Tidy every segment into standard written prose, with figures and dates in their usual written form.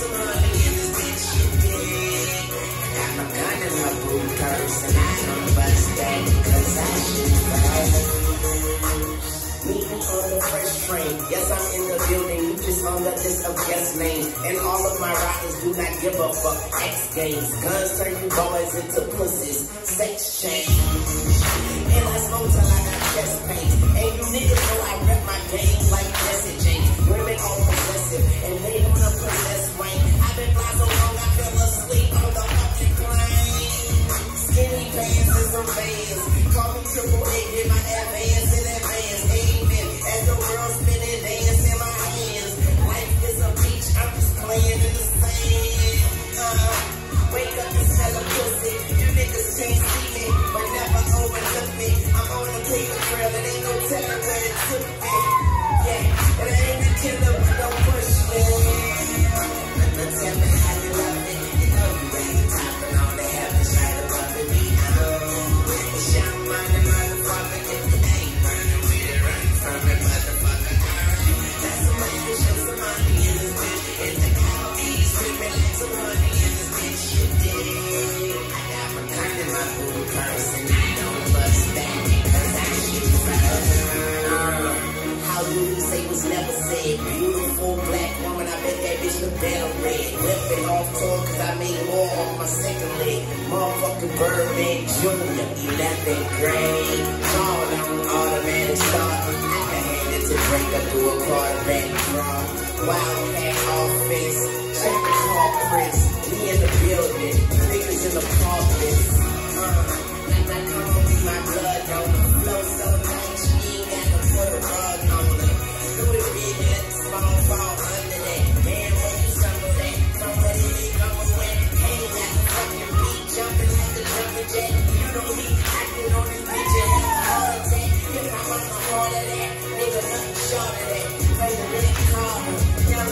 Money in this bitch, you did. And I got my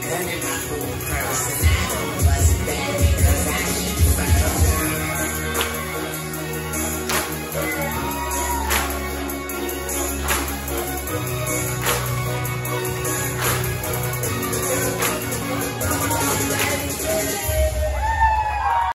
gun in my own purse.